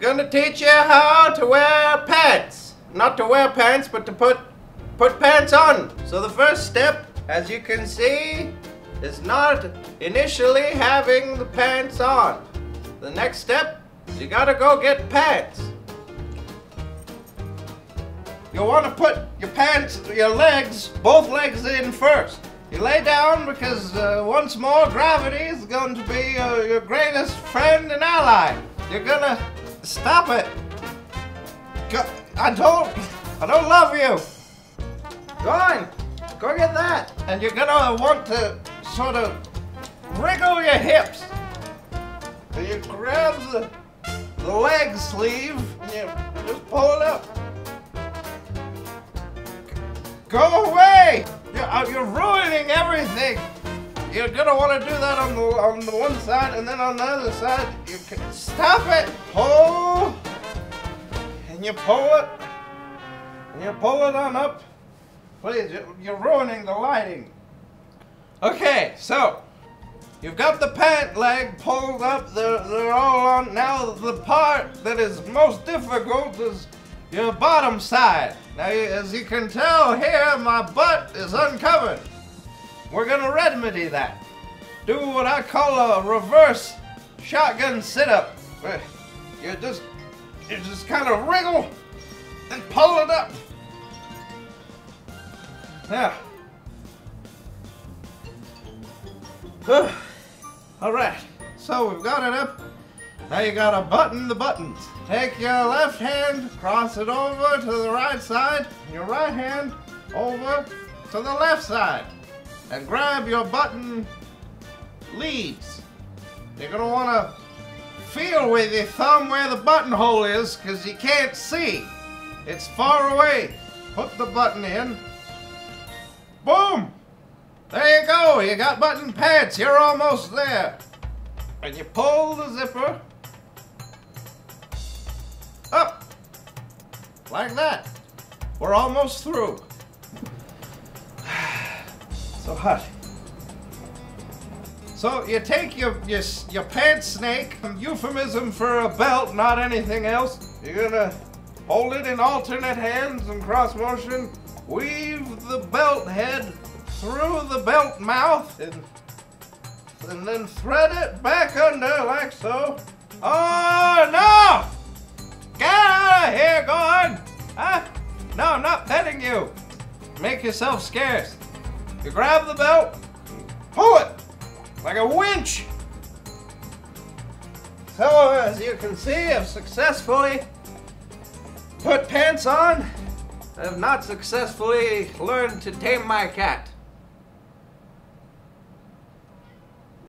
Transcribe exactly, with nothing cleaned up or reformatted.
We're gonna teach you how to wear pants. Not to wear pants, but to put put pants on. So the first step, as you can see, is not initially having the pants on. The next step is you gotta go get pants. You wanna put your pants, your legs, both legs in first. You lay down because uh, once more gravity is going to be uh, your greatest friend and ally. You're gonna stop it. Go, I don't, I don't love you. Go on, go get that. And you're gonna want to sort of wriggle your hips. So you grab the, the leg sleeve and you just pull it up. Go away! You're, you're ruining everything. You're gonna want to do that on the on the one side, and then on the other side. You can stop it. Pull, and you pull it, and you pull it on up. Please, you're ruining the lighting. Okay, so you've got the pant leg pulled up. They're they're all on. Now the part that is most difficult is your bottom side. Now, as you can tell here, my butt is uncovered. We're gonna remedy that. Do what I call a reverse shotgun sit-up. You just, you just kind of wriggle and pull it up. Now, yeah. All right. So we've got it up. Now you gotta button the buttons. Take your left hand, cross it over to the right side, and your right hand over to the left side. And grab your button leads. You're gonna wanna feel with your thumb where the buttonhole is, because you can't see. It's far away. Put the button in. Boom! There you go, you got button pants, you're almost there. And you pull the zipper up, like that. We're almost through. So hot. So you take your, your, your pants snake, euphemism for a belt, not anything else. You're gonna hold it in alternate hands and cross motion, weave the belt head through the belt mouth, and, and then thread it back under like so. Oh no! Get out of here, go on! Huh? No, I'm not petting you. Make yourself scarce. You grab the belt, pull it like a winch. So as you can see, I've successfully put pants on. I have not successfully learned to tame my cat.